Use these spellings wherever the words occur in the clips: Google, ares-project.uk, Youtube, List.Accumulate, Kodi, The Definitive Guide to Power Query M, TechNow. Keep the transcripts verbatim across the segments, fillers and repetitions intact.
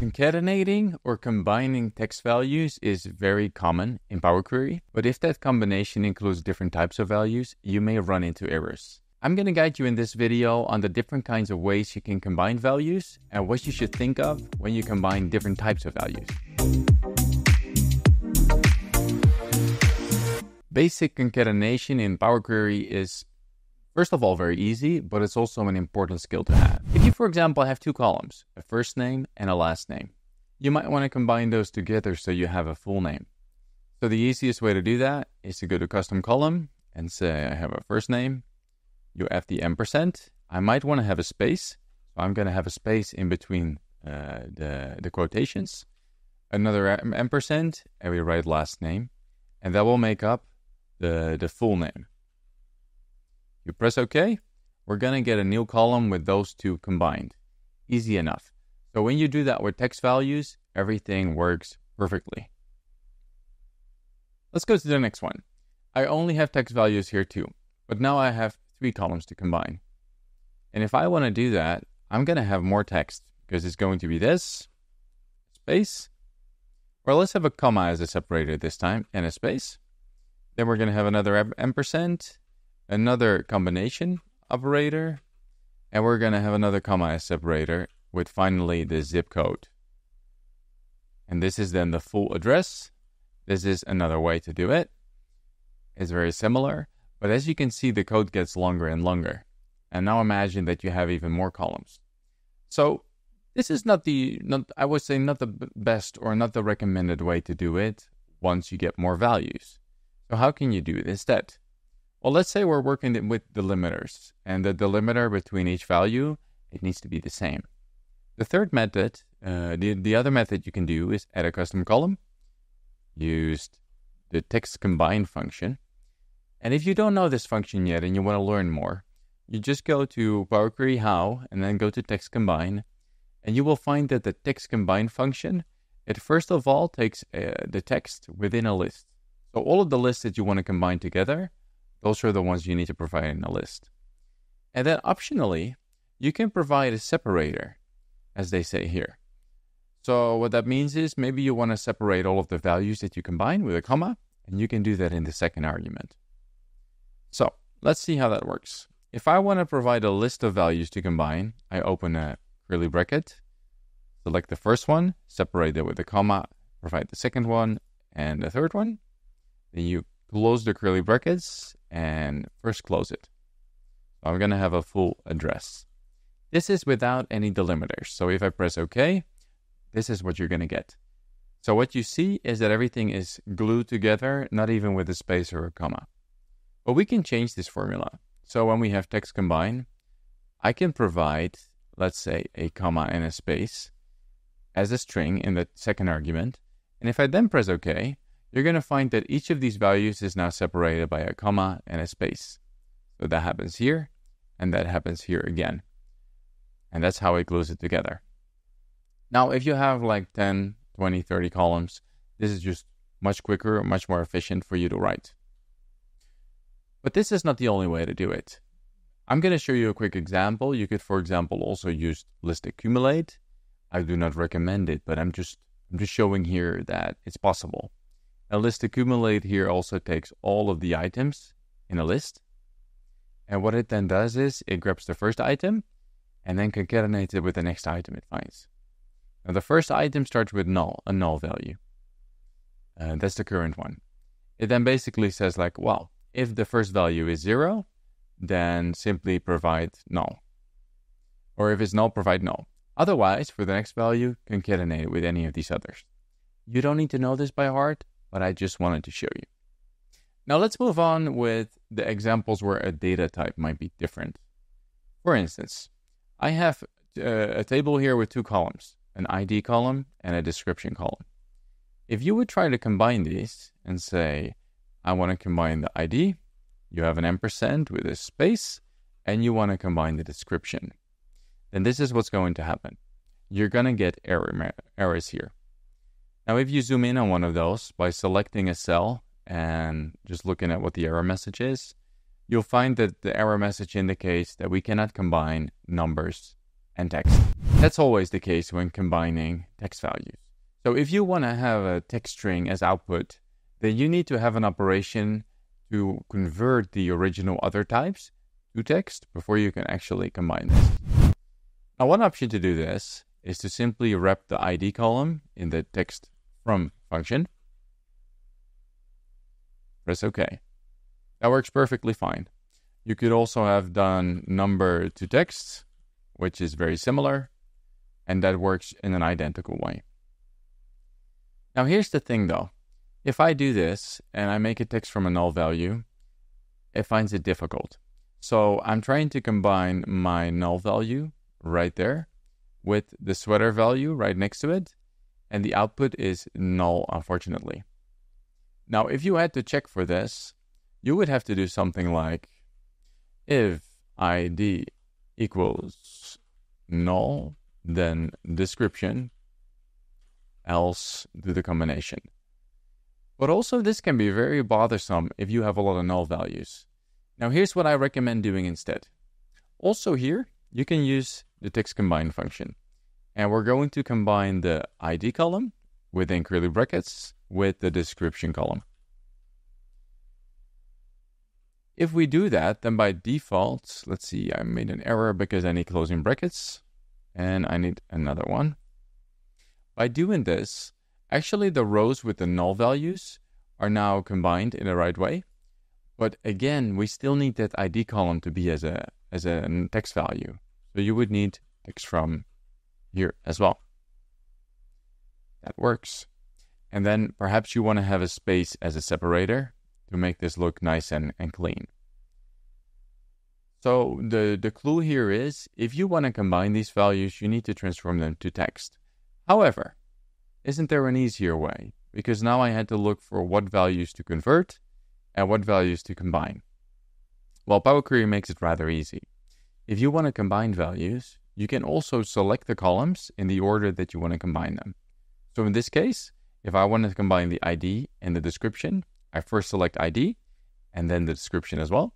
Concatenating or combining text values is very common in Power Query, but if that combination includes different types of values, you may run into errors. I'm going to guide you in this video on the different kinds of ways you can combine values and what you should think of when you combine different types of values. Basic concatenation in Power Query is, first of all, very easy, but it's also an important skill to have. If you, for example, have two columns, a first name and a last name, you might want to combine those together so you have a full name. So the easiest way to do that is to go to custom column and say, I have a first name. You have the ampersand. I might want to have a space. So I'm going to have a space in between uh, the, the quotations. Another ampersand, and we write last name. And that will make up the, the full name. You press OK. We're going to get a new column with those two combined. Easy enough. So when you do that with text values, everything works perfectly. Let's go to the next one. I only have text values here too, but now I have three columns to combine. And if I want to do that, I'm going to have more text because it's going to be this, space, or let's have a comma as a separator this time and a space. Then we're going to have another ampersand, another combination operator, and we're going to have another comma as separator with finally the zip code. And this is then the full address. This is another way to do it. It's very similar, but as you can see, the code gets longer and longer. And now imagine that you have even more columns. So this is not the, not, I would say not the best or not the recommended way to do it once you get more values. So how can you do it instead? Well, let's say we're working with delimiters, and the delimiter between each value, it needs to be the same. The third method, uh, the, the other method you can do is add a custom column, use the text combine function. And if you don't know this function yet and you want to learn more, you just go to Power Query How and then go to text combine, and you will find that the text combine function, it first of all takes uh, the text within a list. So all of the lists that you want to combine together, those are the ones you need to provide in a list. And then optionally, you can provide a separator, as they say here. So what that means is maybe you want to separate all of the values that you combine with a comma, and you can do that in the second argument. So let's see how that works. If I want to provide a list of values to combine, I open a curly bracket, select the first one, separate it with a comma, provide the second one, and the third one. Then you close the curly brackets and first close it. So I'm going to have a full address. This is without any delimiters. So if I press OK, this is what you're going to get. So what you see is that everything is glued together, not even with a space or a comma. But we can change this formula. So when we have text combine, I can provide, let's say, a comma and a space as a string in the second argument. And if I then press OK, you're going to find that each of these values is now separated by a comma and a space. So that happens here, and that happens here again. And that's how it glues it together. Now, if you have like ten, twenty, thirty columns, this is just much quicker, much more efficient for you to write. But this is not the only way to do it. I'm going to show you a quick example. You could, for example, also use List.Accumulate. I do not recommend it, but I'm just, I'm just showing here that it's possible. A list accumulate here also takes all of the items in a list. And what it then does is it grabs the first item and then concatenates it with the next item it finds. Now the first item starts with null, a null value. Uh, that's the current one. It then basically says like, well, if the first value is zero, then simply provide null. Or if it's null, provide null. Otherwise, for the next value, concatenate it with any of these others. You don't need to know this by heart, but I just wanted to show you. Now let's move on with the examples where a data type might be different. For instance, I have a, a table here with two columns, an I D column and a description column. If you would try to combine these and say, I want to combine the I D, you have an ampersand with a space, and you want to combine the description, then this is what's going to happen. You're going to get error, errors here. Now, if you zoom in on one of those by selecting a cell and just looking at what the error message is, you'll find that the error message indicates that we cannot combine numbers and text. That's always the case when combining text values. So if you want to have a text string as output, then you need to have an operation to convert the original other types to text before you can actually combine this. Now, one option to do this is to simply wrap the I D column in the text from function. Press OK. That works perfectly fine. You could also have done number to text, which is very similar, and that works in an identical way. Now here's the thing though, if I do this and I make a text from a null value, it finds it difficult. So I'm trying to combine my null value right there with the sweater value right next to it, and the output is null, unfortunately. Now if you had to check for this, you would have to do something like if I D equals null, then description, else do the combination. But also this can be very bothersome if you have a lot of null values. Now here's what I recommend doing instead. Also here, you can use the text combine function. And we're going to combine the I D column within curly brackets with the description column. If we do that, then by default, let's see, I made an error because I need closing brackets and I need another one. By doing this, actually the rows with the null values are now combined in the right way. But again, we still need that I D column to be as a, as a text value. So you would need text from here as well. That works. And then perhaps you want to have a space as a separator to make this look nice and, and clean. So the, the clue here is, if you want to combine these values, you need to transform them to text. However, isn't there an easier way? Because now I had to look for what values to convert and what values to combine. Well, Power Query makes it rather easy. If you want to combine values, you can also select the columns in the order that you want to combine them. So in this case, if I want to combine the I D and the description, I first select I D and then the description as well.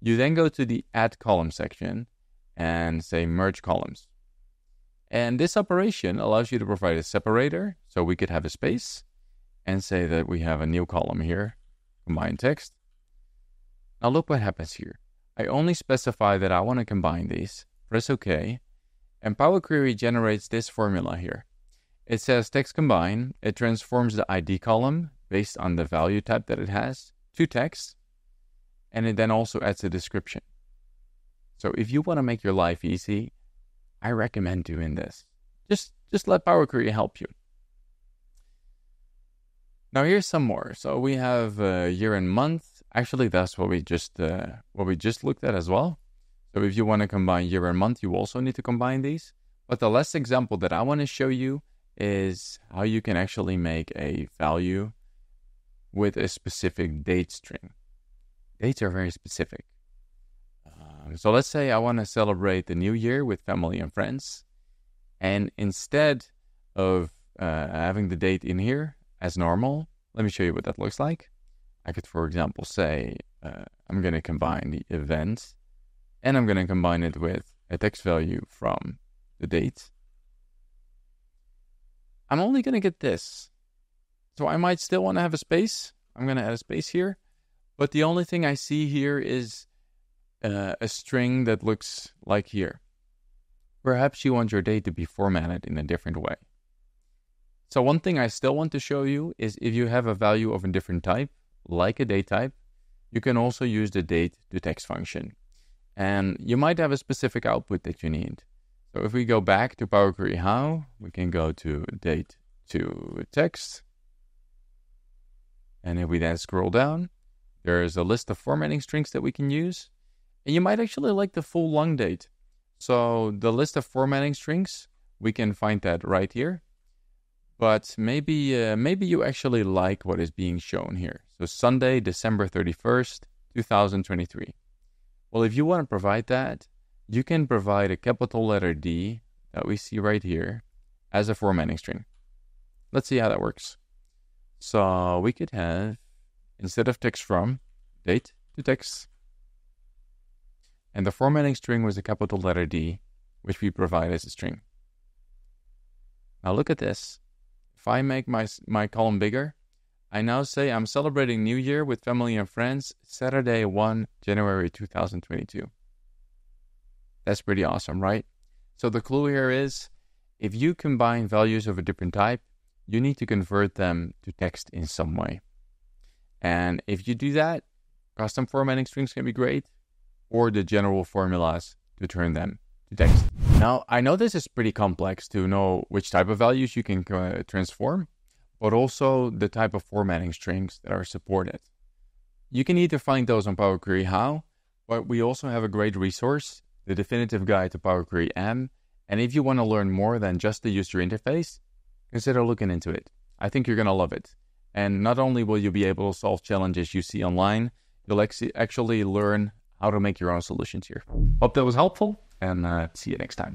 You then go to the Add Column section and say Merge Columns. And this operation allows you to provide a separator, so we could have a space and say that we have a new column here, combine text. Now look what happens here. I only specify that I want to combine these, press OK, and Power Query generates this formula here. It says text combine, it transforms the I D column based on the value type that it has to text, and it then also adds a description. So if you want to make your life easy, I recommend doing this. Just, just let Power Query help you. Now here's some more. So we have uh, year and month. Actually, that's what we just uh, what we just looked at as well. So if you want to combine year and month, you also need to combine these. But the last example that I want to show you is how you can actually make a value with a specific date string. Dates are very specific. So let's say I want to celebrate the new year with family and friends. And instead of uh, having the date in here as normal, let me show you what that looks like. I could, for example, say uh, I'm going to combine the event and I'm going to combine it with a text value from the date. I'm only going to get this. So I might still want to have a space. I'm going to add a space here. But the only thing I see here is Uh, a string that looks like here. Perhaps you want your date to be formatted in a different way. So one thing I still want to show you is if you have a value of a different type, like a date type, you can also use the date to text function. And you might have a specific output that you need. So if we go back to Power Query How, we can go to date to text. And if we then scroll down, there is a list of formatting strings that we can use. And you might actually like the full long date. So the list of formatting strings, we can find that right here. But maybe uh, maybe you actually like what is being shown here. So Sunday, December thirty-first, two thousand twenty-three. Well, if you want to provide that, you can provide a capital letter D that we see right here as a formatting string. Let's see how that works. So we could have, instead of text from, date to text. And the formatting string was a capital letter D which we provide as a string. Now look at this. If I make my, my column bigger, I now say I'm celebrating New Year with family and friends, Saturday the first of January two thousand twenty-two. That's pretty awesome, right? So the clue here is, if you combine values of a different type, you need to convert them to text in some way. And if you do that, custom formatting strings can be great, or the general formulas to turn them to text. Now, I know this is pretty complex to know which type of values you can uh, transform, but also the type of formatting strings that are supported. You can either find those on Power Query How, but we also have a great resource, The Definitive Guide to Power Query M. And if you want to learn more than just the user interface, consider looking into it. I think you're going to love it. And not only will you be able to solve challenges you see online, you'll actually learn how to make your own solutions here. Hope that was helpful, and uh, see you next time.